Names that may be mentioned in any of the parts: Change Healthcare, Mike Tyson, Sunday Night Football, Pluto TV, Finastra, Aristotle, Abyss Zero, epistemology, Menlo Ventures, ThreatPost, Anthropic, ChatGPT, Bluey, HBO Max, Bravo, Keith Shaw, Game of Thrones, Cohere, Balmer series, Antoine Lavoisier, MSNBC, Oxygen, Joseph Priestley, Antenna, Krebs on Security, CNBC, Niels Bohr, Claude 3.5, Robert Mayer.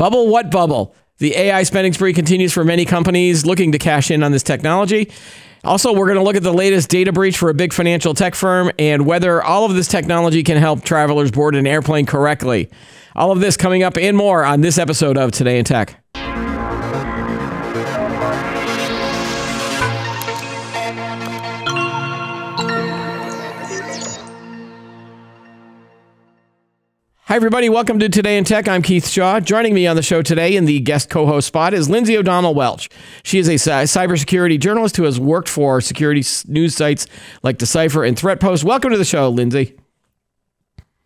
Bubble? What bubble? The AI spending spree continues for many companies looking to cash in on this technology. Also, we're going to look at the latest data breach for a big financial tech firm and whether all of this technology can help travelers board an airplane correctly. All of this coming up and more on this episode of Today in Tech. Hi, everybody. Welcome to Today in Tech. I'm Keith Shaw. Joining me on the show today in the guest co-host spot is Lindsey O'Donnell-Welch. She is a cybersecurity journalist who has worked for security news sites like Decipher and ThreatPost. Welcome to the show, Lindsey.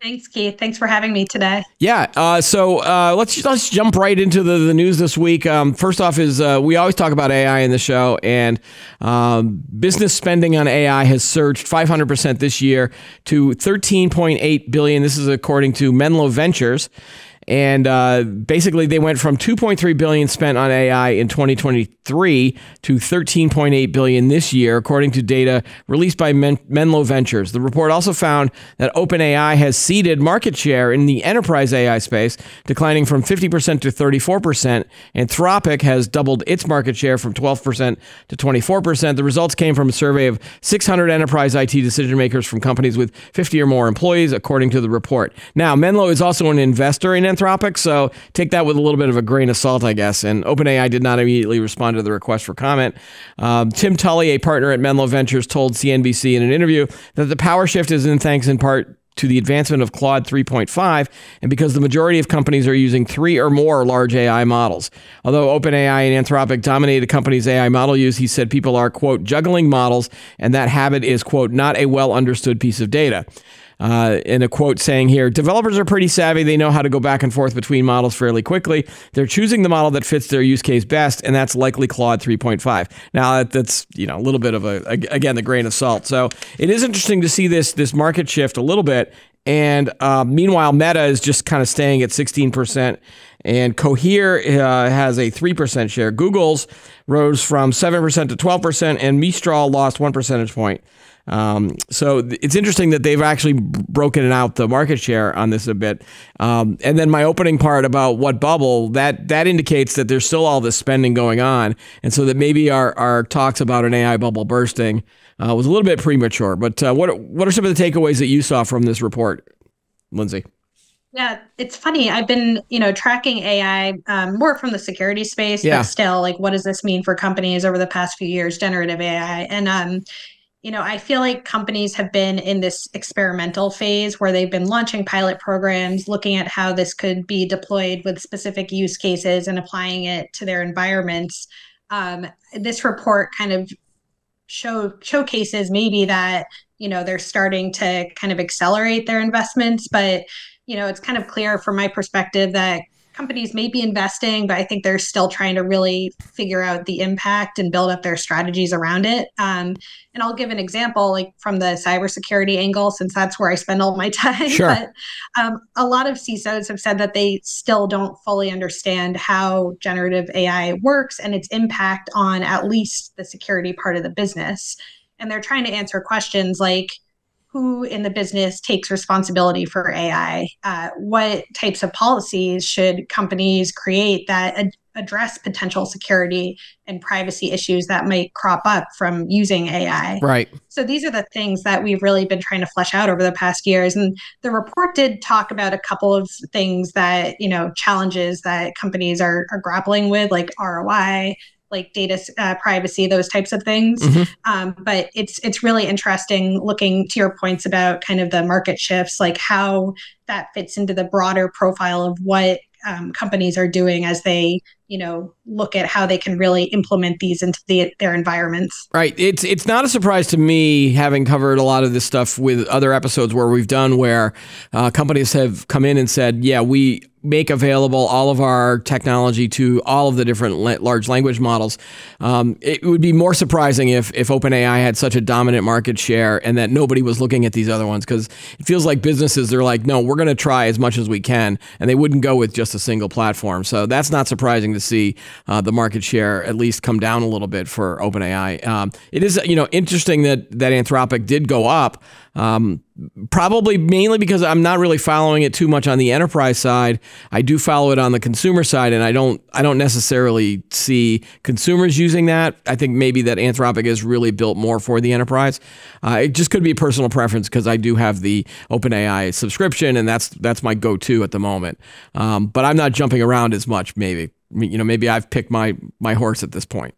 Thanks, Keith. Thanks for having me today. Yeah. Let's jump right into the news this week. First off is we always talk about AI in the show, and business spending on AI has surged 500% this year to $13.8 billion. This is according to Menlo Ventures. And basically, they went from $2.3 billion spent on AI in 2023 to $13.8 billion this year, according to data released by Menlo Ventures. The report also found that OpenAI has ceded market share in the enterprise AI space, declining from 50% to 34%. Anthropic has doubled its market share from 12% to 24%. The results came from a survey of 600 enterprise IT decision makers from companies with 50 or more employees, according to the report. Now, Menlo is also an investor in Anthropic, so take that with a little bit of a grain of salt, I guess. And OpenAI did not immediately respond to the request for comment. Tim Tully, a partner at Menlo Ventures, told CNBC in an interview that the power shift is thanks in part to the advancement of Claude 3.5 and because the majority of companies are using three or more large AI models. Although OpenAI and Anthropic dominated companies' AI model use, he said people are, quote, juggling models, and that habit is, quote, not a well-understood piece of data. In a quote saying here, developers are pretty savvy. They know how to go back and forth between models fairly quickly. They're choosing the model that fits their use case best, and that's likely Claude 3.5. Now, that's, you know, a little bit of a, again, the grain of salt. So it is interesting to see this market shift a little bit. And meanwhile, Meta is just kind of staying at 16%. And Cohere has a 3% share. Google's rose from 7% to 12%, and Mistral lost 1 percentage point. So it's interesting that they've actually broken out the market share on this a bit. And then my opening part about what bubble, that indicates that there's still all this spending going on. And so that maybe our talks about an AI bubble bursting was a little bit premature. But what are some of the takeaways that you saw from this report, Lindsey? Yeah, it's funny. I've been, tracking AI more from the security space, but still, like, what does this mean for companies over the past few years, generative AI? And, I feel like companies have been in this experimental phase where they've been launching pilot programs, looking at how this could be deployed with specific use cases and applying it to their environments. This report kind of showcases maybe that, they're starting to kind of accelerate their investments, but it's kind of clear from my perspective that companies may be investing, but I think they're still trying to really figure out the impact and build up their strategies around it. And I'll give an example, like from the cybersecurity angle, since that's where I spend all my time. Sure. But a lot of CISOs have said that they still don't fully understand how generative AI works and its impact on at least the security part of the business. And they're trying to answer questions like, who in the business takes responsibility for AI? What types of policies should companies create that address potential security and privacy issues that might crop up from using AI? Right. So these are the things that we've really been trying to flesh out over the past years. And the report did talk about a couple of things that, challenges that companies are grappling with, like ROI, like data privacy, those types of things. But it's really interesting looking to your points about kind of the market shifts, like how that fits into the broader profile of what companies are doing as they, look at how they can really implement these into their environments. Right. It's not a surprise to me, having covered a lot of this stuff with other episodes where we've done where companies have come in and said, yeah, we make available all of our technology to all of the different large language models. It would be more surprising if OpenAI had such a dominant market share and that nobody was looking at these other ones, because it feels like businesses, they're like, no, we're going to try as much as we can, and they wouldn't go with just a single platform. So that's not surprising to see the market share at least come down a little bit for OpenAI. It is, you know, interesting that Anthropic did go up, probably mainly because I'm not really following it too much on the enterprise side. I do follow it on the consumer side, and I don't necessarily see consumers using that. I think maybe that Anthropic is really built more for the enterprise. It just could be a personal preference because I do have the OpenAI subscription, and that's my go-to at the moment. But I'm not jumping around as much. Maybe, you know, maybe I've picked my horse at this point.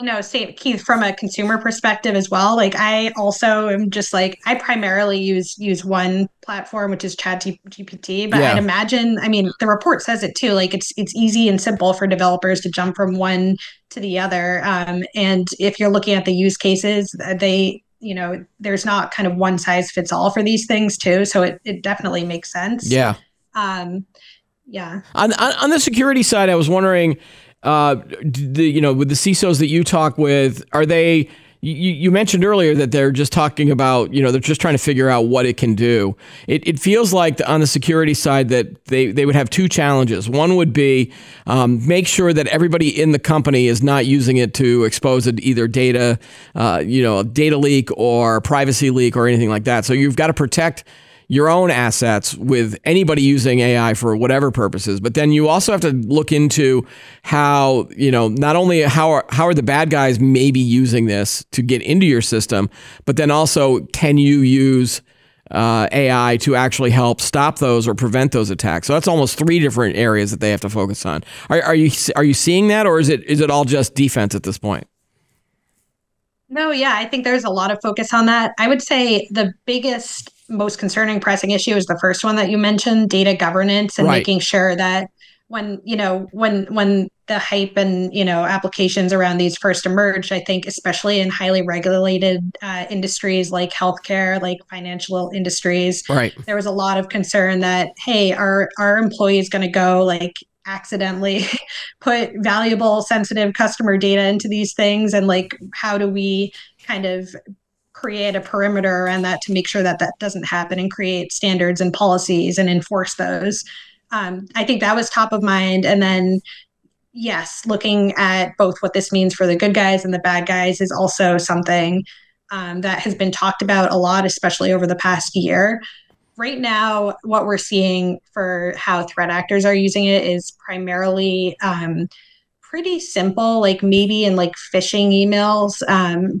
No, same, Keith, from a consumer perspective as well. Like, I also am just like, I primarily use one platform, which is ChatGPT, but yeah. I'd imagine, I mean, the report says it too, like it's easy and simple for developers to jump from one to the other. And if you're looking at the use cases, they, you know, there's not kind of one size fits all for these things too. So it definitely makes sense. Yeah. Yeah. On the security side, I was wondering, you know, with the CISOs that you talk with, are they, you mentioned earlier that they're just talking about, you know, they're just trying to figure out what it can do. It feels like on the security side that they would have two challenges. One would be make sure that everybody in the company is not using it to expose either data, you know, data leak or privacy leak or anything like that. So you've got to protect your own assets with anybody using AI for whatever purposes. But then you also have to look into how, you know, not only how are the bad guys maybe using this to get into your system, but then also can you use AI to actually help stop those or prevent those attacks? So that's almost three different areas that they have to focus on. Are you seeing that, or is it all just defense at this point? No, yeah, I think there's a lot of focus on that. I would say the biggest, most concerning pressing issue is the first one that you mentioned, data governance, and right, making sure that when, you know, when the hype and, you know, applications around these first emerged, I think especially in highly regulated industries like healthcare, like financial industries, right, there was a lot of concern that, hey, our employees going to go like accidentally put valuable, sensitive customer data into these things, and like, how do we kind of create a perimeter around that to make sure that that doesn't happen, and create standards and policies and enforce those. I think that was top of mind. And then, yes, looking at both what this means for the good guys and the bad guys is also something that has been talked about a lot, especially over the past year. Right now, what we're seeing for how threat actors are using it is primarily pretty simple, like maybe in like phishing emails.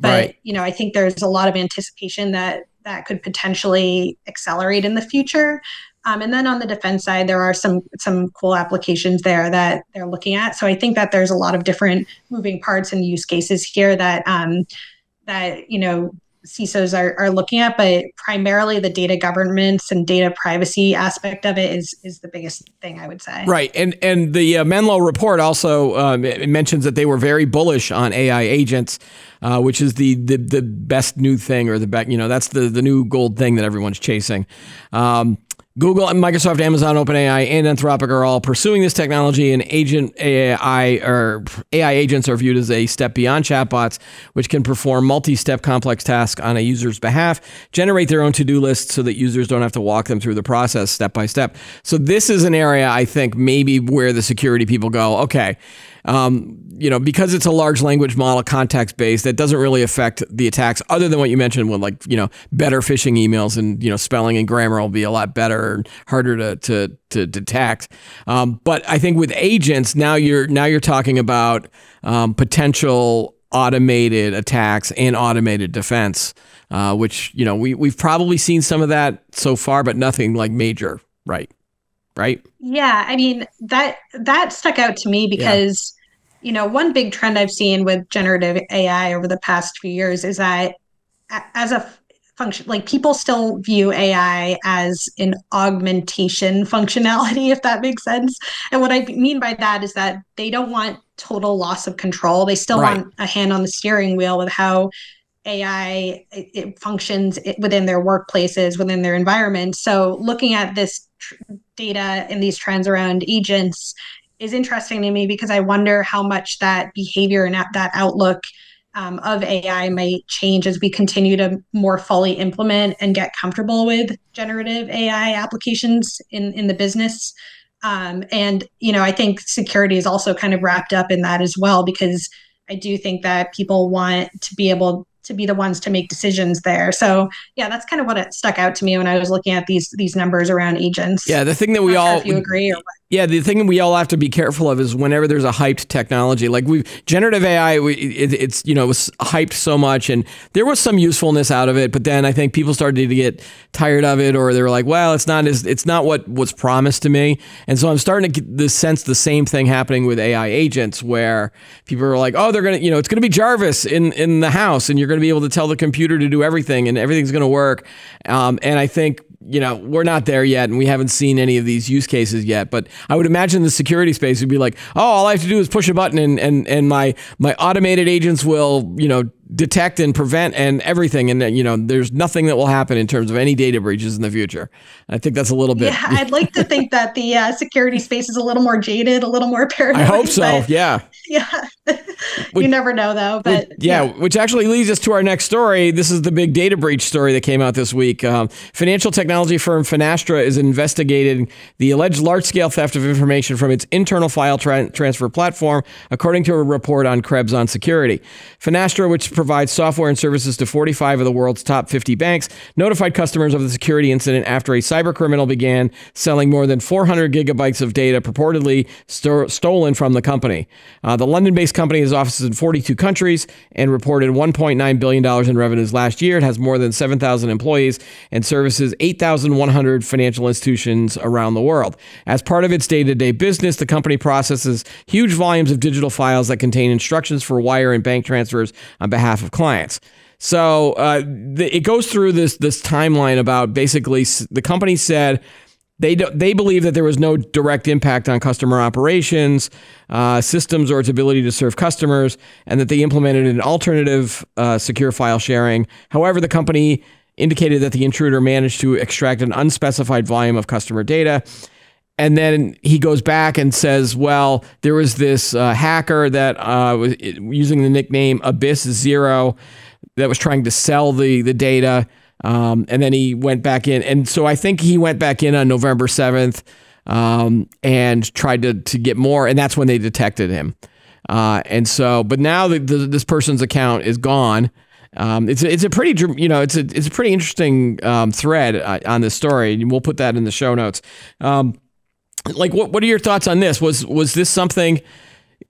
But, right, you know, I think there's a lot of anticipation that that could potentially accelerate in the future. And then on the defense side, there are some cool applications there that they're looking at. So I think that there's a lot of different moving parts and use cases here that, that, you know, CISOs are looking at, but primarily the data governance and data privacy aspect of it is the biggest thing, I would say. Right. And the Menlo report also it mentions that they were very bullish on AI agents, which is the best new thing, or the back, you know, that's the new gold thing that everyone's chasing. Google and Microsoft, Amazon, OpenAI, and Anthropic are all pursuing this technology, and AI agents are viewed as a step beyond chatbots, which can perform multi-step complex tasks on a user's behalf, generate their own to-do lists so that users don't have to walk them through the process step by step. So this is an area, I think, maybe where the security people go, okay, you know, because it's a large language model, context-based, that doesn't really affect the attacks other than what you mentioned with, like, you know, better phishing emails, and, you know, spelling and grammar will be a lot better and harder to detect. But I think with agents, now you're talking about potential automated attacks and automated defense, which, you know, we've probably seen some of that so far, but nothing like major, right? Right? Yeah, I mean, that stuck out to me because, yeah, you know, one big trend I've seen with generative AI over the past few years is that as a function, like, people still view AI as an augmentation functionality, if that makes sense. And what I mean by that is that they don't want total loss of control. They still, right, want a hand on the steering wheel with how AI it functions within their workplaces, within their environment. So looking at this data and these trends around agents is interesting to me, because I wonder how much that behavior and that outlook of AI might change as we continue to more fully implement and get comfortable with generative AI applications in the business. And, you know, I think security is also kind of wrapped up in that as well, because I do think that people want to be able to be the ones to make decisions there. So yeah, that's kind of what it stuck out to me when I was looking at these numbers around agents. Yeah, the thing that we all, if you agree or what. Yeah, the thing we all have to be careful of is whenever there's a hyped technology, like generative AI, it's, you know, it was hyped so much and there was some usefulness out of it, but then I think people started to get tired of it, or they were like, well, it's not what was promised to me. And so I'm starting to get this sense, the same thing happening with AI agents, where people are like, oh, they're going to, you know, it's going to be Jarvis in the house, and you're going to be able to tell the computer to do everything and everything's going to work. And I think, you know, we're not there yet, and we haven't seen any of these use cases yet, but I would imagine the security space would be like, oh, all I have to do is push a button and my automated agents will, you know, detect and prevent and everything. And, you know, there's nothing that will happen in terms of any data breaches in the future. I think that's a little bit. Yeah, I'd like to think that the security space is a little more jaded, a little more paranoid. I hope so. But, yeah. Yeah. You never know, though. But which actually leads us to our next story. This is the big data breach story that came out this week. Financial technology firm Finastra is investigating the alleged large-scale theft of information from its internal file transfer platform, according to a report on Krebs on Security. Finastra, which provides software and services to 45 of the world's top 50 banks, notified customers of the security incident after a cybercriminal began selling more than 400 gigabytes of data purportedly stolen from the company. The London-based company has offices in 42 countries and reported $1.9 billion in revenues last year. It has more than 7,000 employees and services 8,100 financial institutions around the world. As part of its day-to-day business, the company processes huge volumes of digital files that contain instructions for wire and bank transfers on behalf of clients. So it goes through this timeline about basically the company said they believe that there was no direct impact on customer operations, systems, or its ability to serve customers, and that they implemented an alternative secure file sharing. However, the company indicated that the intruder managed to extract an unspecified volume of customer data. And then he goes back and says, well, there was this hacker that was using the nickname Abyss Zero that was trying to sell the data. And then he went back in. And so I think he went back in on November 7th and tried to get more. And that's when they detected him. And so, but now this person's account is gone. It's a pretty, you know, it's a pretty interesting thread on this story. And we'll put that in the show notes. Like, what are your thoughts on this? Was this something?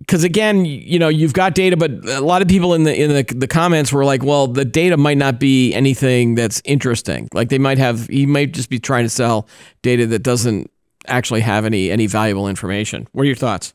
Because again, you know, you've got data, but a lot of people in the comments were like, well, the data might not be anything that's interesting. Like he might just be trying to sell data that doesn't actually have any valuable information. What are your thoughts?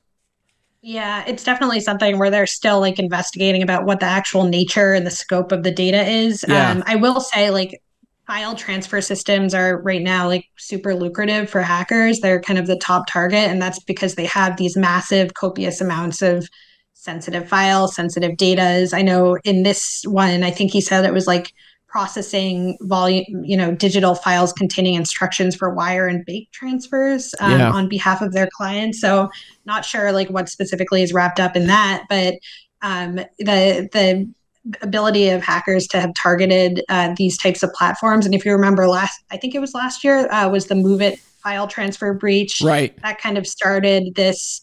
Yeah, it's definitely something where they're still like investigating about what the actual nature and the scope of the data is. Yeah. I will say, like, file transfer systems are right now like super lucrative for hackers. They're kind of the top target, and that's because they have these massive, copious amounts of sensitive files, sensitive data. I know in this one, I think he said it was like processing volume, you know, digital files containing instructions for wire and bank transfers on behalf of their clients. So not sure like what specifically is wrapped up in that, but the ability of hackers to have targeted these types of platforms. And if you remember I think it was last year, was the MoveIt file transfer breach. Right. That kind of started this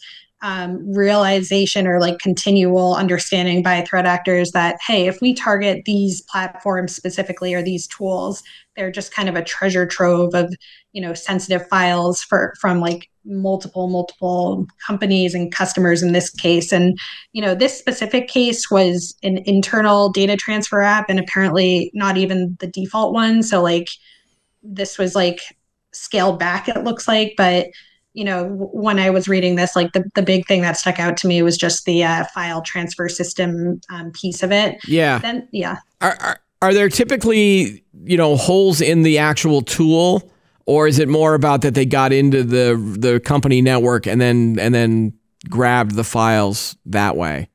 realization or like continual understanding by threat actors that, hey, if we target these platforms specifically or these tools, they're just kind of a treasure trove of, you know, sensitive files from like multiple companies and customers in this case. And, you know, this specific case was an internal data transfer app, and apparently not even the default one. So like this was like scaled back, it looks like, but you know, when I was reading this, like the big thing that stuck out to me was just the file transfer system piece of it. Yeah. Then, yeah. Are there typically, you know, holes in the actual tool, or is it more about that they got into the company network and then grabbed the files that way?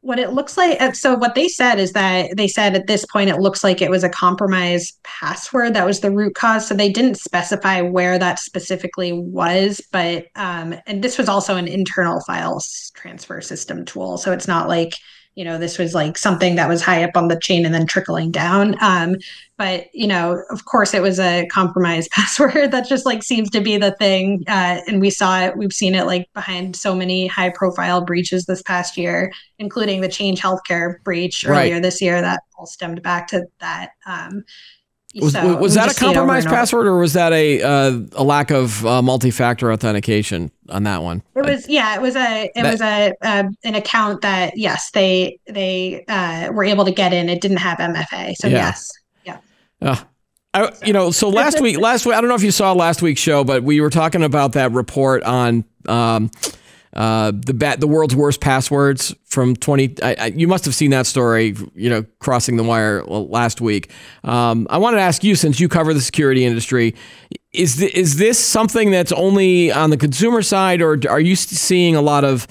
What it looks like, so what they said is that they said at this point, it looks like it was a compromised password that was the root cause. So they didn't specify where that specifically was, but, and this was also an internal files transfer system tool. So it's not like, you know, this was like something that was high up on the chain and then trickling down. But, you know, of course, it was a compromised password. That just like seems to be the thing. And we saw it. We've seen it like behind so many high profile breaches this past year, including the Change Healthcare breach earlier this year that all stemmed back to that. Was that a compromised password, or was that a lack of multi-factor authentication on that one? It was, yeah, it was an account that, yes, they were able to get in. It didn't have MFA. So yes. Yeah. So last week, I don't know if you saw last week's show, but we were talking about that report on, the world's worst passwords from 20. You must have seen that story, you know, crossing the wire last week. I wanted to ask you, since you cover the security industry, is this something that's only on the consumer side, or are you seeing a lot of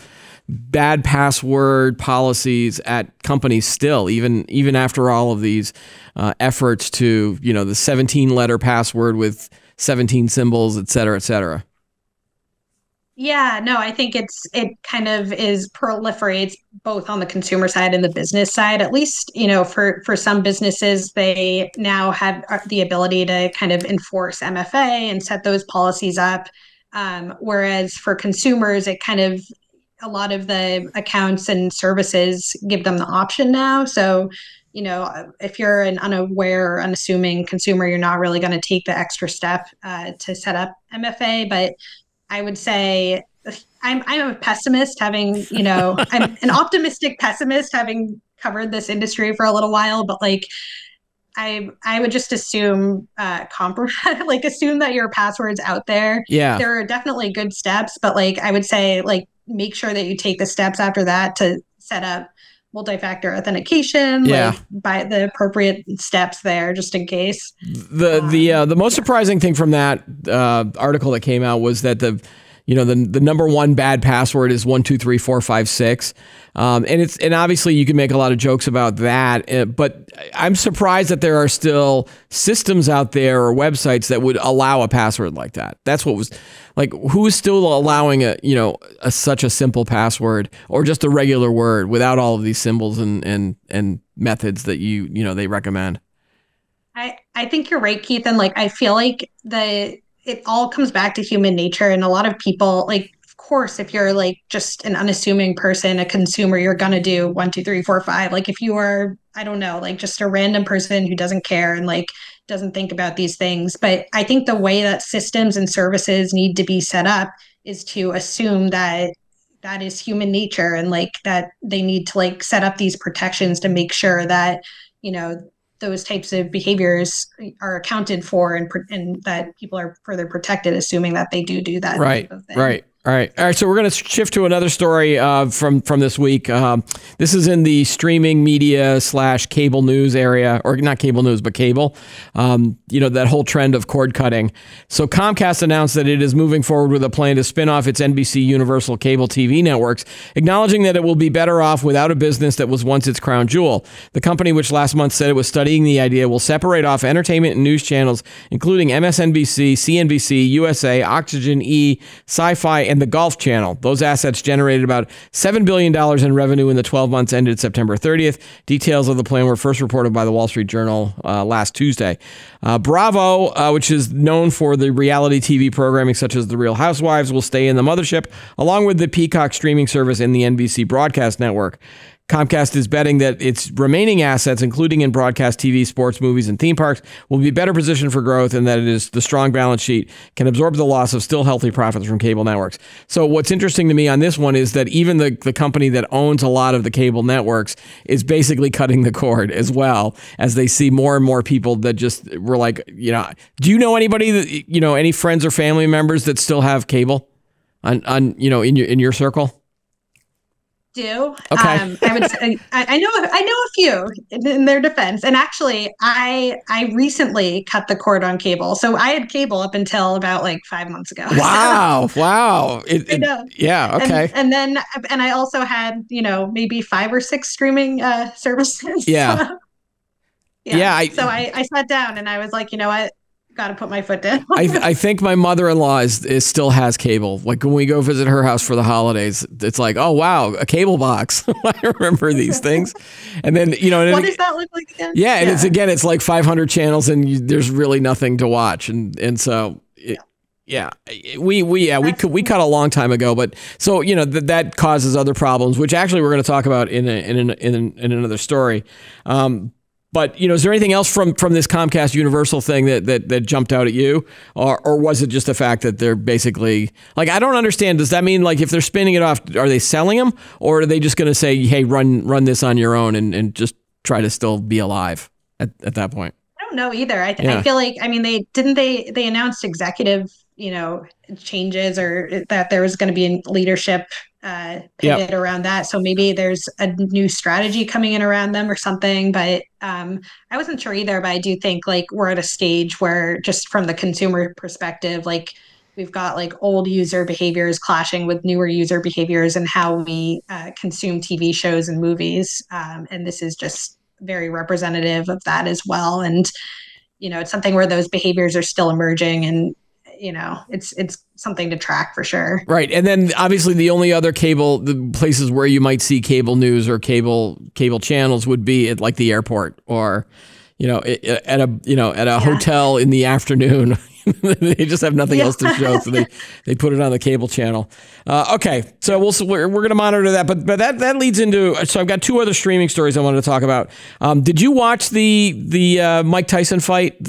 bad password policies at companies still, even after all of these efforts to, you know, the 17-letter password with 17 symbols, et cetera, et cetera? Yeah, no, I think it kind of proliferates both on the consumer side and the business side. At least, you know, for some businesses, they now have the ability to kind of enforce MFA and set those policies up. Whereas for consumers, it kind of, a lot of the accounts and services give them the option now. So, you know, if you're an unaware, unassuming consumer, you're not really going to take the extra step to set up MFA, but I would say I'm a pessimist, having, you know, I'm an optimistic pessimist, having covered this industry for a little while, but like I would just assume assume that your password's out there. Yeah. There are definitely good steps, but like I would say like make sure that you take the steps after that to set up multi-factor authentication, like by the appropriate steps there, just in case. The most surprising thing from that article that came out was that the number one bad password is 123456, and obviously you can make a lot of jokes about that, but I'm surprised that there are still systems out there or websites that would allow a password like that. That's what was like, who's still allowing such a simple password or just a regular word without all of these symbols and methods that you know they recommend? I think you're right, Keith, and like I feel like it all comes back to human nature. And a lot of people, like, of course, if you're like just an unassuming person, a consumer, you're going to do 1, 2, 3, 4, 5. Like if you are, I don't know, like just a random person who doesn't care and like doesn't think about these things. But I think the way that systems and services need to be set up is to assume that that is human nature, and like that they need to like set up these protections to make sure that, you know, those types of behaviors are accounted for and that people are further protected, assuming that they do that. Right, type of thing. Right. All right. All right. So we're going to shift to another story from this week. This is in the streaming media / cable news area, or not cable news, but cable. You know, that whole trend of cord cutting. So Comcast announced that it is moving forward with a plan to spin off its NBCUniversal cable TV networks, acknowledging that it will be better off without a business that was once its crown jewel. The company, which last month said it was studying the idea, will separate off entertainment and news channels, including MSNBC, CNBC, USA, Oxygen, SciFi, and the Golf Channel. Those assets generated about $7 billion in revenue in the 12 months ended September 30th. Details of the plan were first reported by the Wall Street Journal last Tuesday. Bravo, which is known for the reality TV programming such as The Real Housewives, will stay in the mothership, along with the Peacock streaming service and the NBC broadcast network. Comcast is betting that its remaining assets, including in broadcast TV, sports, movies, and theme parks, will be better positioned for growth, and that it is the strong balance sheet can absorb the loss of still healthy profits from cable networks. So what's interesting to me on this one is that even the company that owns a lot of the cable networks is basically cutting the cord as well, as they see more and more people that just were like, you know, do you know anybody that, you know, any friends or family members that still have cable on you know, in your circle? Do. Okay. I would say, I know a few in their defense. And actually I recently cut the cord on cable. So I had cable up until about like 5 months ago. Wow. So, wow. Yeah. Okay. And then I also had, you know, maybe 5 or 6 streaming services. Yeah. So I sat down and I was like, you know what, got to put my foot down. I think my mother-in-law is still has cable. Like when we go visit her house for the holidays, it's like, oh wow, a cable box. I remember these things. And then, you know, what does that look like again? Yeah, yeah. And it's again, it's like 500 channels, and there's really nothing to watch. And so, we cut a long time ago, but so you know that causes other problems, which actually we're going to talk about in another story. But you know, is there anything else from this Comcast Universal thing that jumped out at you, or was it just the fact that they're basically like, I don't understand. Does that mean like if they're spinning it off, are they selling them, or are they just going to say, hey, run this on your own and just try to still be alive at that point? I don't know either. I feel like, I mean, they announced executive, you know, changes, or that there was going to be a leadership pivot around that. So maybe there's a new strategy coming in around them or something. But I wasn't sure either. But I do think like we're at a stage where just from the consumer perspective, like we've got like old user behaviors clashing with newer user behaviors and how we consume TV shows and movies. And this is just very representative of that as well. And, you know, it's something where those behaviors are still emerging, and you know, it's something to track for sure. Right. And then obviously the only other cable, the places where you might see cable news or cable channels would be at like the airport, or, you know, at a hotel in the afternoon. They just have nothing else to show. So they put it on the cable channel. Okay. So we're going to monitor that. But that leads into, so I've got two other streaming stories I wanted to talk about. Did you watch the Mike Tyson fight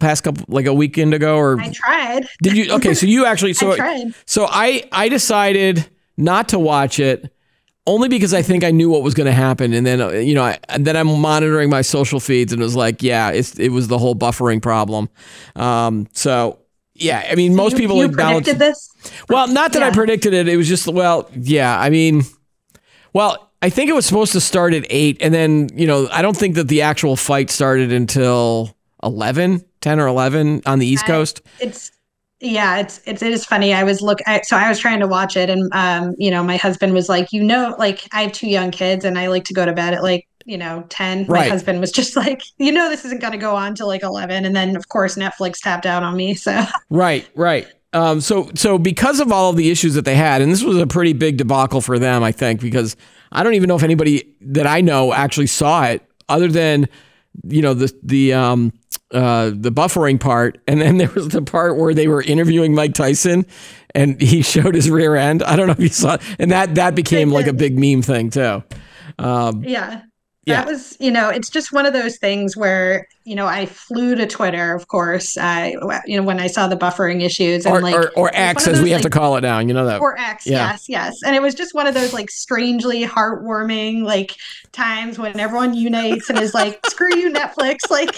past couple, like a weekend ago? Or I tried. Did you? Okay. So you actually, so I tried. So I decided not to watch it, only because I think I knew what was going to happen. And then, you know, and then I'm monitoring my social feeds, and it was like, yeah, it was the whole buffering problem. So, yeah, I mean, so most people have predicted this? Well, not that I predicted it. It was just, well, yeah, I mean, well, I think it was supposed to start at 8. And then, you know, I don't think that the actual fight started until 10 or 11 on the East Coast. Yeah, it is funny. I was trying to watch it, and you know, my husband was like, you know, like I have two young kids, and I like to go to bed at like, you know, 10. Right. My husband was just like, you know, this isn't going to go on till like 11, and then of course Netflix tapped out on me. So right. So because of all of the issues that they had, and this was a pretty big debacle for them, I think, because I don't even know if anybody that I know actually saw it, other than, you know, the buffering part, and then there was the part where they were interviewing Mike Tyson, and he showed his rear end. I don't know if you saw it, and that became like a big meme thing too. That was, you know, it's just one of those things where, you know, I flew to Twitter, of course, you know, when I saw the buffering issues, and or X, as we have to call it now, you know that. Or X, yes. And it was just one of those like strangely heartwarming like times when everyone unites and is like, screw you, Netflix, like.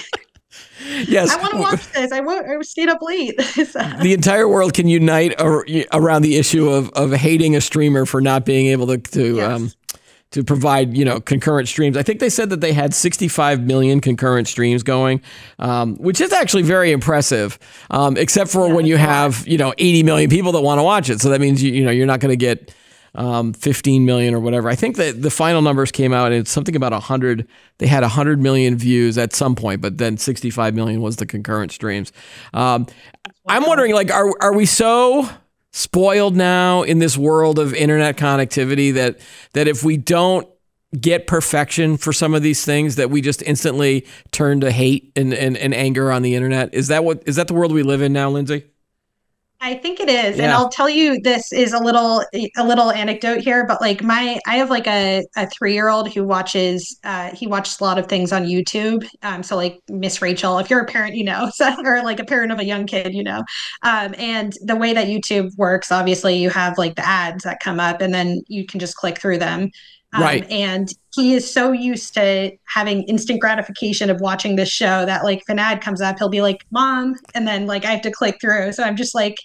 Yes, I want to watch this. I stayed up late. So. The entire world can unite around the issue of hating a streamer for not being able to provide, you know, concurrent streams. I think they said that they had 65 million concurrent streams going, which is actually very impressive, except for when you have, you know, 80 million people that want to watch it. So that means, you know, you're not going to get 15 million or whatever. I think that the final numbers came out, and it's something about 100. They had 100 million views at some point, but then 65 million was the concurrent streams. I'm wondering, like, are we so spoiled now in this world of internet connectivity that if we don't get perfection for some of these things, that we just instantly turn to hate and anger on the internet? Is that the world we live in now, Lindsey? I think it is. Yeah. And I'll tell you, this is a little anecdote here, but like I have like a 3-year-old who watches, he watches a lot of things on YouTube. So like Miss Rachel, if you're a parent, you know, or like a parent of a young kid, you know, and the way that YouTube works, obviously you have like the ads that come up, and then you can just click through them. Right. And he is so used to having instant gratification of watching this show that like if an ad comes up, he'll be like, Mom, and then like I have to click through. So I'm just like,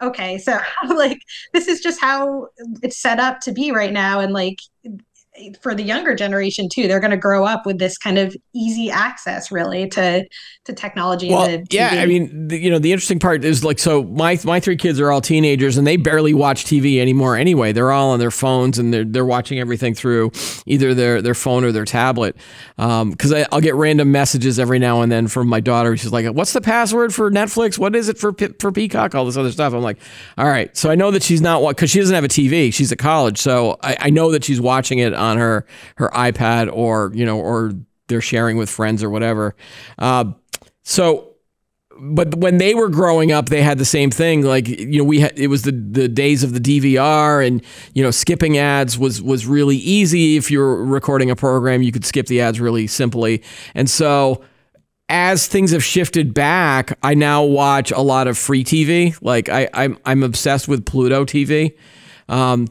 okay, so like this is just how it's set up to be right now. And like for the younger generation too, they're going to grow up with this kind of easy access really to technology. Well, and to TV. I mean, the interesting part is like, so my three kids are all teenagers and they barely watch TV anymore. Anyway, they're all on their phones and they're watching everything through either their phone or their tablet. Cause I'll get random messages every now and then from my daughter. She's like, what's the password for Netflix? What is it for Peacock? All this other stuff. I'm like, all right. So I know that she's not, cause she doesn't have a TV. She's at college. So I know that she's watching it on her iPad or, or they're sharing with friends or whatever. But when they were growing up, they had the same thing. Like, we had, it was the days of the DVR and, skipping ads was really easy. If you're recording a program, you could skip the ads really simply. And so as things have shifted back, I now watch a lot of free TV. Like I'm obsessed with Pluto TV.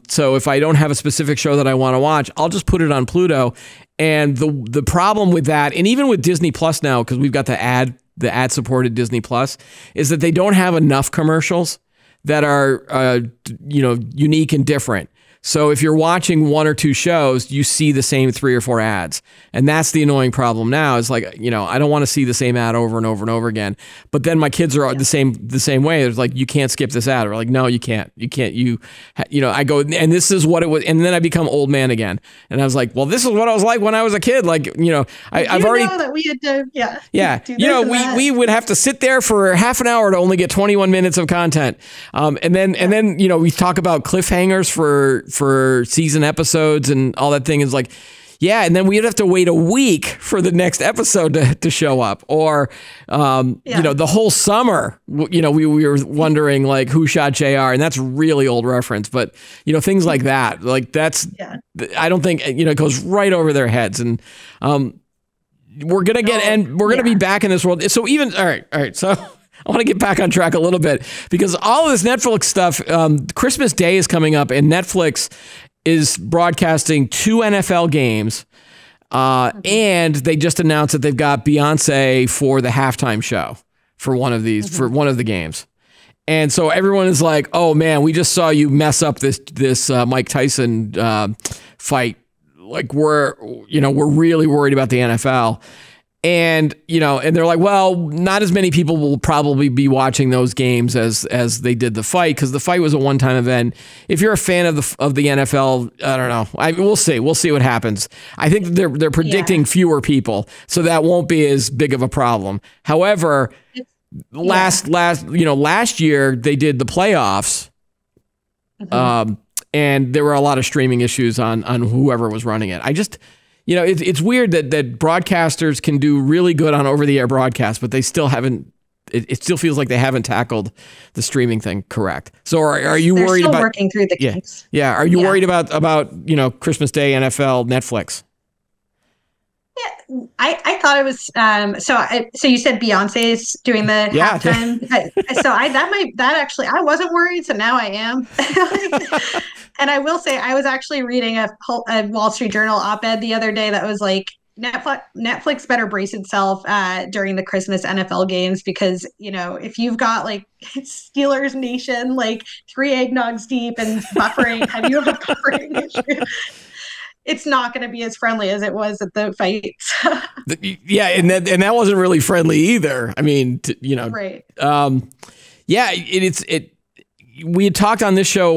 So if I don't have a specific show that I want to watch, I'll just put it on Pluto. And the problem with that, and even with Disney Plus now, because we've got the ad supported Disney Plus, is that they don't have enough commercials that are unique and different. So if you're watching one or two shows, you see the same three or four ads. And that's the annoying problem now. It's like, I don't want to see the same ad over and over and over again. But then my kids are the same way. It's like, you can't skip this ad. Or like, no, you can't. You can't. I go, and this is what it was. And then I become old man again. And I was like, well, this is what I was like when I was a kid. Like, I've already know that we had to, we would have to sit there for half an hour to only get 21 minutes of content. And then, we talk about cliffhangers for season episodes and all that thing is like, and then we'd have to wait a week for the next episode to show up. Or, the whole summer, we were wondering like who shot JR, and that's really old reference, but things like that, like that's, I don't think, it goes right over their heads. And, we're going to get, and we're going to be back in this world. So even, all right. So I want to get back on track a little bit because all of this Netflix stuff, Christmas Day is coming up and Netflix is broadcasting 2 NFL games. And they just announced that they've got Beyonce for the halftime show for one of these, for one of the games. And so everyone is like, oh man, we just saw you mess up this Mike Tyson fight. Like we're really worried about the NFL. And, and they're like, well, not as many people will probably be watching those games as they did the fight, because the fight was a one-time event. If you're a fan of the NFL, I don't know. We'll see. We'll see what happens. I think they're predicting fewer people, so that won't be as big of a problem. However, last year they did the playoffs. And there were a lot of streaming issues on whoever was running it. It's weird that broadcasters can do really good on over-the-air broadcasts, but they still haven't. It still feels like they haven't tackled the streaming thing correct. So are you worried still about working through the kinks? Yeah. Are you worried about Christmas Day, NFL, Netflix? Yeah, I thought it was. So you said Beyonce's doing the halftime. I wasn't worried. So now I am. And I will say, I was actually reading a Wall Street Journal op-ed the other day that was like, Netflix better brace itself during the Christmas NFL games, because, if you've got like Steelers Nation, like 3 eggnogs deep and buffering, have you ever buffering issue? It's not going to be as friendly as it was at the fights. And that wasn't really friendly either. I mean, right. We had talked on this show,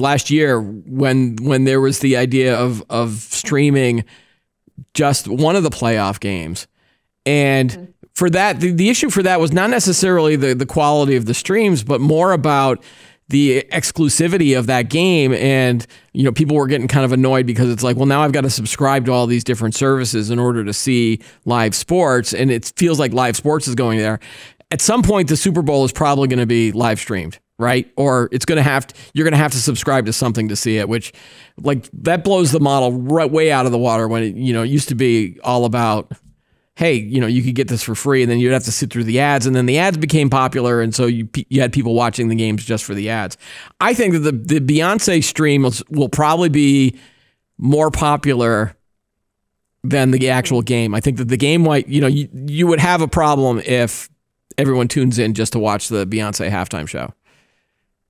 last year when there was the idea of streaming just one of the playoff games. And for that, the issue for that was not necessarily the quality of the streams, but more about the exclusivity of that game. And, people were getting kind of annoyed because it's like, well, now I've got to subscribe to all these different services in order to see live sports. And it feels like live sports is going there. At some point, the Super Bowl is probably going to be live streamed, right? Or you're going to have to subscribe to something to see it, which like that blows the model right way out of the water when it, it used to be all about, hey, you could get this for free, and then you'd have to sit through the ads, and then the ads became popular, and so you had people watching the games just for the ads. I think that the Beyonce stream will probably be more popular than the actual game. I think that the game might, you would have a problem if everyone tunes in just to watch the Beyonce halftime show.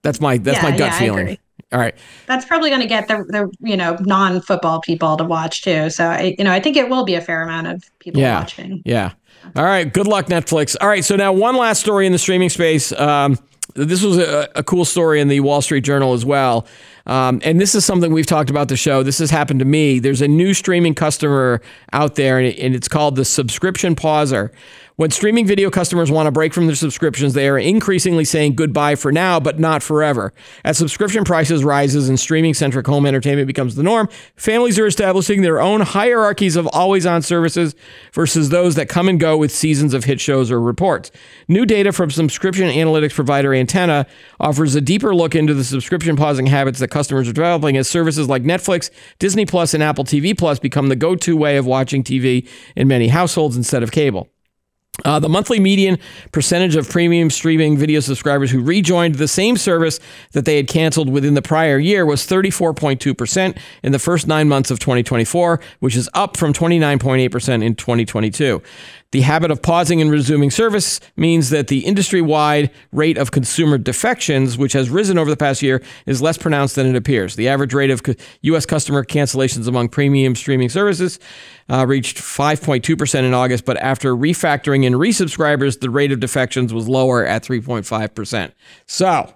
That's my gut feeling. All right. That's probably going to get the you know, non-football people to watch too. So I think it will be a fair amount of people watching. Yeah. All right. Good luck, Netflix. All right. So now one last story in the streaming space. This was a cool story in the Wall Street Journal as well. And this is something we've talked about the show. This has happened to me. There's a new streaming customer out there, and it's called the subscription pauser. When streaming video customers want a break from their subscriptions, they are increasingly saying goodbye for now, but not forever. As subscription prices rises and streaming-centric home entertainment becomes the norm, families are establishing their own hierarchies of always-on services versus those that come and go with seasons of hit shows or reports. New data from subscription analytics provider Antenna offers a deeper look into the subscription pausing habits that customers are developing as services like Netflix, Disney Plus, and Apple TV Plus become the go-to way of watching TV in many households instead of cable. The monthly median percentage of premium streaming video subscribers who rejoined the same service that they had canceled within the prior year was 34.2% in the first 9 months of 2024, which is up from 29.8% in 2022. The habit of pausing and resuming service means that the industry-wide rate of consumer defections, which has risen over the past year, is less pronounced than it appears. The average rate of U.S. customer cancellations among premium streaming services reached 5.2% in August, but after refactoring in resubscribers, the rate of defections was lower at 3.5%. So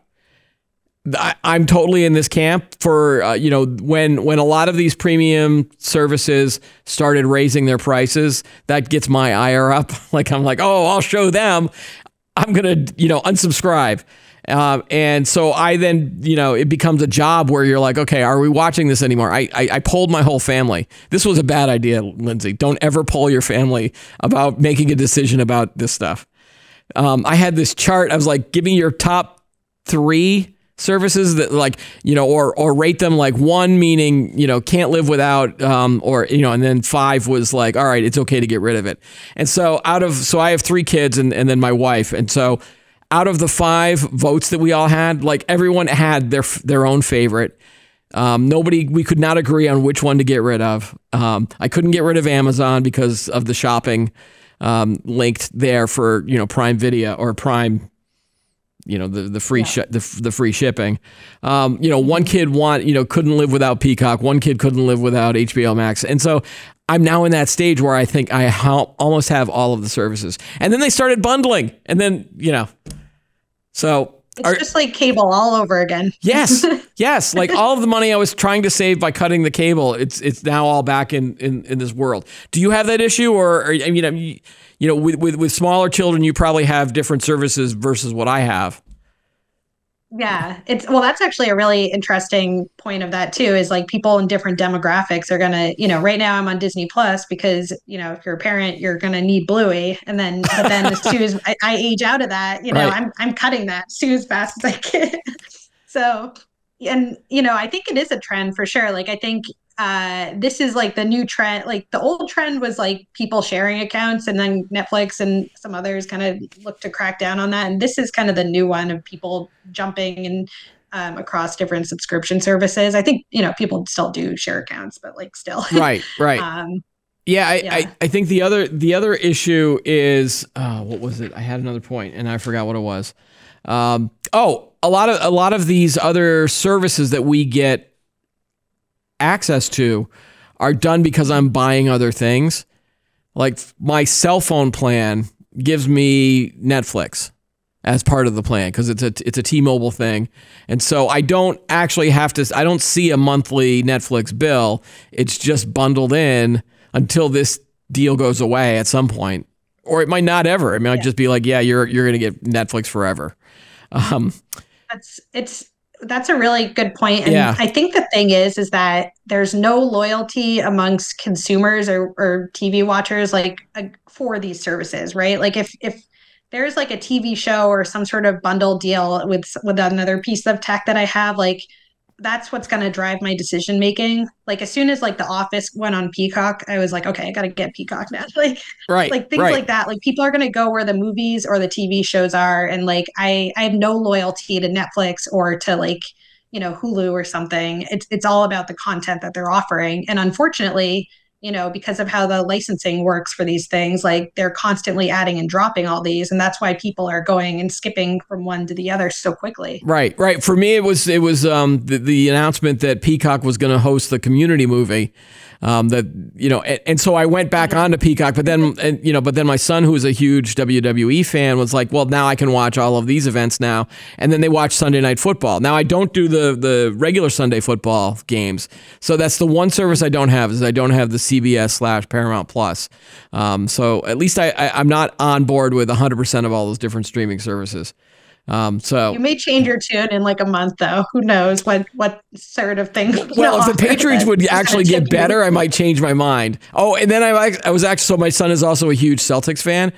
I'm totally in this camp for, when a lot of these premium services started raising their prices, that gets my ire up. Like, I'm like, oh, I'll show them. I'm going to, unsubscribe. And so I then, it becomes a job where you're like, okay, are we watching this anymore? I polled my whole family. This was a bad idea, Lindsey. Don't ever poll your family about making a decision about this stuff. I had this chart. I was like, give me your top three services that or rate them, like one meaning, can't live without, and then five was like, all right, it's okay to get rid of it. And so I have three kids and then my wife. And so out of the five votes that we all had, like everyone had their own favorite. We could not agree on which one to get rid of. I couldn't get rid of Amazon because of the shopping, linked there for, Prime Video or Prime, the free shipping. One kid couldn't live without Peacock. One kid couldn't live without HBO Max. And so I'm now in that stage where I think I almost have all of the services. And then they started bundling. And then, so it's just like cable all over again. Yes. Yes. Like all of the money I was trying to save by cutting the cable, it's now all back in this world. Do you have that issue? Or with smaller children, you probably have different services versus what I have. Yeah, that's actually a really interesting point of that too, is like people in different demographics are going to, right now I'm on Disney Plus because, if you're a parent, you're going to need Bluey. And then, as soon as I age out of that, right. I'm cutting that as soon as fast as I can. So, and, I think it is a trend for sure. Like, I think this is like the new trend. Like the old trend was like people sharing accounts, and then Netflix and some others kind of look to crack down on that. And this is kind of the new one of people jumping and across different subscription services. I think, people still do share accounts, but like still. Right. Right. I think the other issue is, what was it? I had another point and I forgot what it was. A lot of these other services that we get access to are done because I'm buying other things. Like my cell phone plan gives me Netflix as part of the plan because it's a T-Mobile thing. And so I don't actually have to, I don't see a monthly Netflix bill. It's just bundled in until this deal goes away at some point, or it might not ever. I mean, I'd just be like, yeah, you're going to get Netflix forever. That's a really good point. And I think the thing is that there's no loyalty amongst consumers or TV watchers, like for these services, right? Like if there's like a TV show or some sort of bundle deal with another piece of tech that I have, like that's what's going to drive my decision making. Like as soon as like The Office went on Peacock, I was like, okay, I got to get Peacock now. Like, right, like things like that. Like people are going to go where the movies or the TV shows are, and like I have no loyalty to Netflix or to like Hulu or something. It's all about the content that they're offering, and unfortunately, you know, because of how the licensing works for these things, like they're constantly adding and dropping all these. And that's why people are going and skipping from one to the other so quickly. Right, right. For me, it was the announcement that Peacock was going to host the Community movie and so I went back onto Peacock, but then my son, who was a huge WWE fan, was like, well, now I can watch all of these events now. And then they watch Sunday Night Football. Now I don't do the regular Sunday football games. So that's the one service I don't have, is I don't have the CBS/Paramount+. So at least I'm not on board with 100% of all those different streaming services. So you may change your tune in like a month, though. Who knows what sort of thing? Well, if the Patriots would actually get better, I might change my mind. Oh, and then I was actually, so my son is also a huge Celtics fan,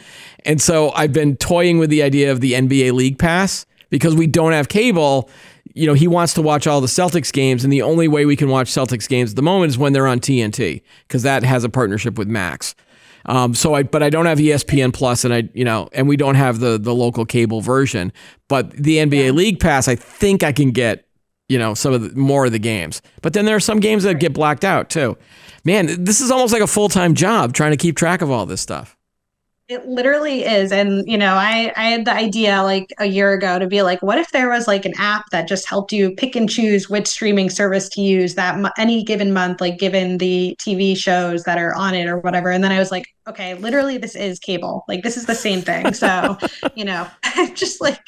and so I've been toying with the idea of the NBA League Pass, because we don't have cable. You know, he wants to watch all the Celtics games, and the only way we can watch Celtics games at the moment is when they're on TNT, because that has a partnership with Max. But I don't have ESPN+, and and we don't have the local cable version, but the NBA League Pass, I think I can get, some of more of the games, but then there are some games that get blacked out too. Man, this is almost like a full-time job trying to keep track of all this stuff. It literally is. And, I had the idea like a year ago to be like, what if there was like an app that just helped you pick and choose which streaming service to use that any given month, like given the TV shows that are on it or whatever. And then I was like, okay, literally this is cable. Like this is the same thing. So, just like,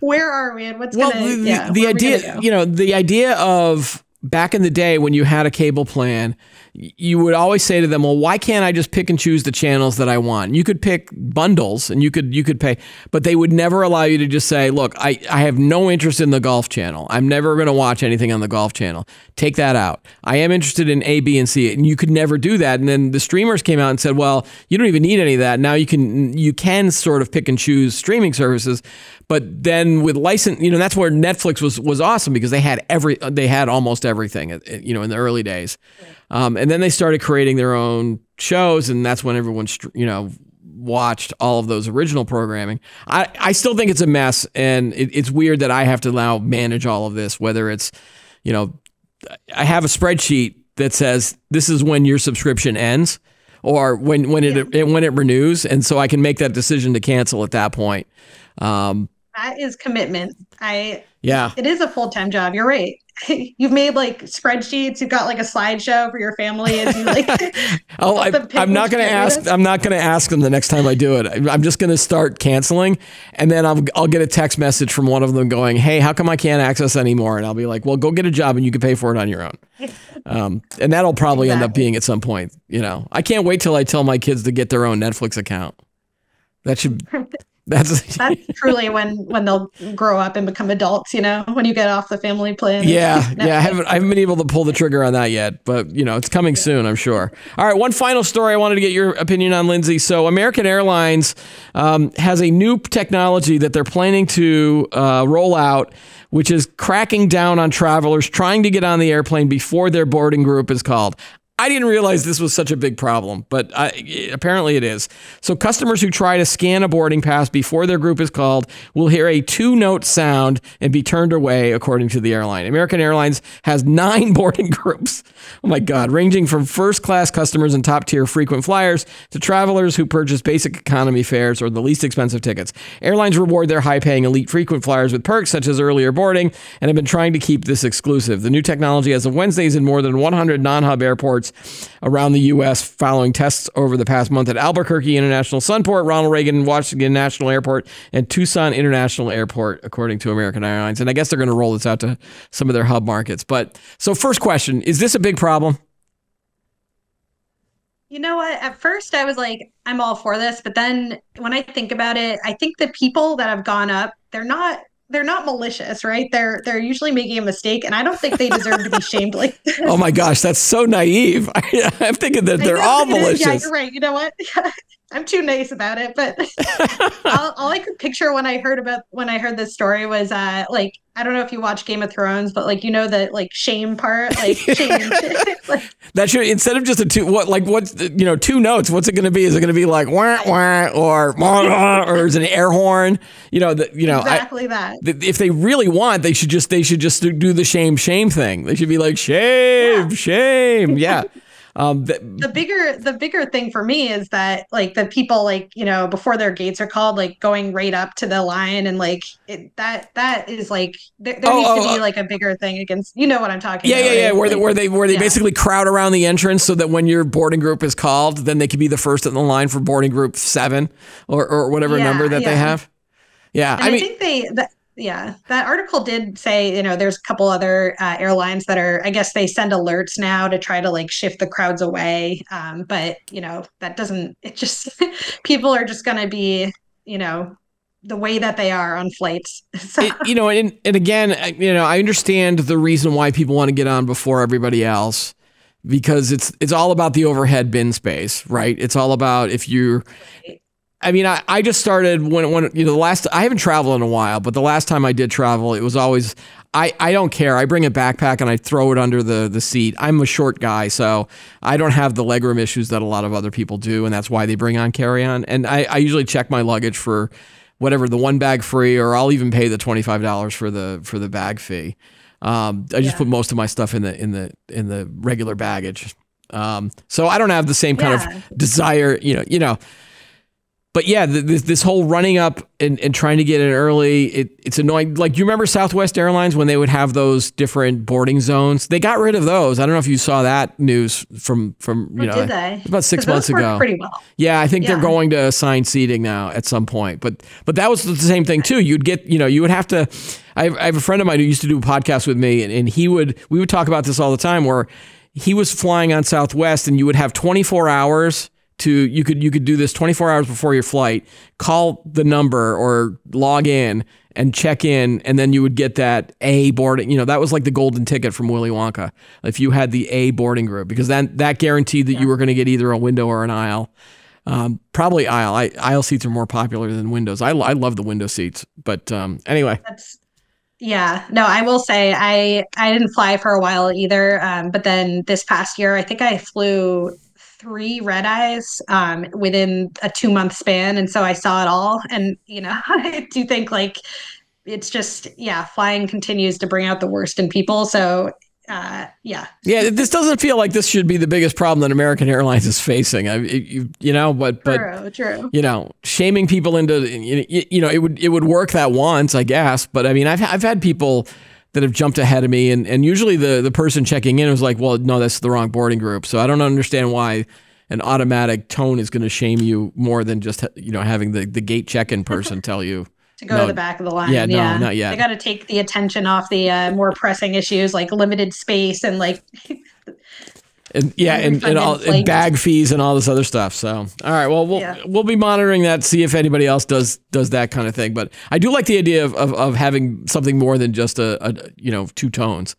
where are we and what's the idea of back in the day when you had a cable plan, you would always say to them, well, why can't I just pick and choose the channels that I want? You could pick bundles and you could pay, but they would never allow you to just say, look, I have no interest in the Golf Channel. I'm never going to watch anything on the Golf Channel. Take that out. I am interested in A, B, and C. And you could never do that. And then the streamers came out and said, well, you don't even need any of that. Now you can sort of pick and choose streaming services. But then with license, that's where Netflix was awesome, because they had almost everything, in the early days. And then they started creating their own shows, and that's when everyone, watched all of those original programming. I still think it's a mess, and it's weird that I have to now manage all of this, whether it's, I have a spreadsheet that says this is when your subscription ends, or when it renews, and so I can make that decision to cancel at that point. That is commitment. It is a full-time job. You're right. You've made like spreadsheets. You've got like a slideshow for your family. As you like, I'm not going to ask them the next time I do it. I'm just going to start canceling, and then I'll get a text message from one of them going, "Hey, how come I can't access anymore?" And I'll be like, "Well, go get a job, and you can pay for it on your own." And that'll probably end up being at some point. I can't wait till I tell my kids to get their own Netflix account. That should. That's truly when they'll grow up and become adults, when you get off the family plan. Yeah. I haven't been able to pull the trigger on that yet, but it's coming soon, I'm sure. All right, one final story I wanted to get your opinion on, Lindsey. So American Airlines has a new technology that they're planning to roll out, which is cracking down on travelers trying to get on the airplane before their boarding group is called. I didn't realize this was such a big problem, but apparently it is. So customers who try to scan a boarding pass before their group is called will hear a 2-note sound and be turned away, according to the airline. American Airlines has 9 boarding groups. Oh my God, ranging from first-class customers and top-tier frequent flyers to travelers who purchase basic economy fares or the least expensive tickets. Airlines reward their high-paying elite frequent flyers with perks such as earlier boarding and have been trying to keep this exclusive. The new technology, as of Wednesday, is in more than 100 non-hub airports around the U.S. following tests over the past month at Albuquerque International Sunport, Ronald Reagan Washington National Airport, and Tucson International Airport, according to American Airlines. And I guess they're going to roll this out to some of their hub markets. But so first question, is this a big problem? You know what? At first I was like, I'm all for this. But then when I think about it, I think the people that have gone up, they're not malicious, right? They're usually making a mistake, and I don't think they deserve to be shamed like this. Oh my gosh, that's so naive. I'm thinking that they're all malicious. Yeah, you're right. You know what? I'm too nice about it, but all I could picture when I heard this story was like, I don't know if you watch Game of Thrones, but like the like shame part, like shame. That should, instead of just a 2 notes, what's it going to be? Is it going to be like wah wah or wah, wah, or is it an air horn? Exactly that. If they really want, they should just do the shame thing. They should be like shame, shame. Yeah. The bigger thing for me is that, like, the people, like, you know, before their gates are called, like, going right up to the line, and like it, that is like there needs to be like a bigger thing against, you know what I'm talking about. Yeah, right? where they basically crowd around the entrance so that when your boarding group is called, then they can be the first in the line for boarding group 7 or whatever number that they have. Yeah. And I mean, think that article did say, you know, there's a couple other airlines that are, I guess they send alerts now to try to, like, shift the crowds away. But, you know, that doesn't, it just, people are just going to be, you know, the way that they are on flights. So. And again, I understand the reason why people want to get on before everybody else, because it's all about the overhead bin space, right? It's all about if you... Right. I mean, I just started when you know, I haven't traveled in a while, but the last time I did travel, it was always, I don't care. I bring a backpack and I throw it under the seat. I'm a short guy, so I don't have the legroom issues that a lot of other people do, and that's why they bring on carry-on. And I usually check my luggage for whatever, the one bag free, or I'll even pay the $25 for the bag fee. I just put most of my stuff in the regular baggage. So I don't have the same kind of desire, you know. But yeah, this whole running up and trying to get in early, it's annoying. Like, you remember Southwest Airlines when they would have those different boarding zones? They got rid of those. I don't know if you saw that news from about 6 months ago. Pretty well. Yeah, I think they're going to assign seating now at some point. But that was the same thing too. You'd get, you know, you would have to. I have a friend of mine who used to do a podcast with me, and we would talk about this all the time, where he was flying on Southwest, and you would have 24 hours. You could do this 24 hours before your flight, call the number or log in and check in, and then you would get that A boarding. You know, that was like the golden ticket from Willy Wonka, if you had the A boarding group, because that guaranteed that you were going to get either a window or an aisle. Probably aisle. Aisle seats are more popular than windows. I love the window seats, but anyway. Yeah, no, I will say I didn't fly for a while either, but then this past year I think I flew 3 red eyes within a 2-month span. And so I saw it all. And, you know, I do think, like, it's just, flying continues to bring out the worst in people. So, yeah, this doesn't feel like this should be the biggest problem that American Airlines is facing. True. You know, shaming people into, you know, it would work that once, I guess. But I mean, I've had people that have jumped ahead of me, and usually the person checking in was like, well, no, that's the wrong boarding group. So I don't understand why an automatic tone is going to shame you more than just, you know, having the gate check-in person tell you to go to the back of the line. No, not yet. They got to take the attention off the more pressing issues, like limited space and like and bag fees and all this other stuff. So, all right, well, we'll be monitoring that, see if anybody else does that kind of thing. But I do like the idea of having something more than just a you know, 2 tones.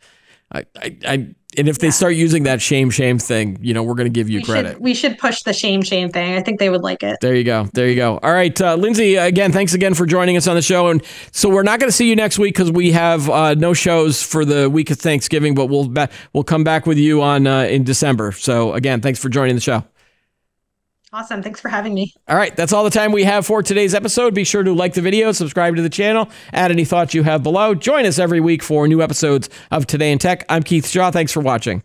And if they start using that shame thing, you know, we're going to give you credit. We should push the shame thing. I think they would like it. There you go. All right, Lindsey, again, thanks again for joining us on the show. And so we're not going to see you next week because we have no shows for the week of Thanksgiving, but we'll come back with you on in December. So again, thanks for joining the show. Awesome. Thanks for having me. All right. That's all the time we have for today's episode. Be sure to like the video, subscribe to the channel, add any thoughts you have below. Join us every week for new episodes of Today in Tech. I'm Keith Shaw. Thanks for watching.